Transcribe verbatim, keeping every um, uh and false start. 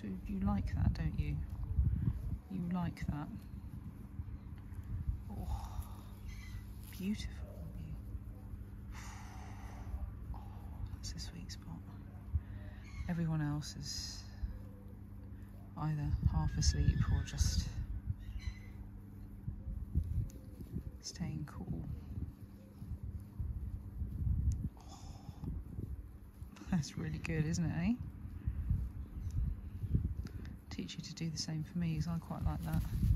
So you like that, don't you? You like that. Oh, beautiful of you. Oh, that's a sweet spot. Everyone else is either half asleep or just staying cool. Oh, that's really good, isn't it, eh? Teach you to do the same for me, because I quite like that.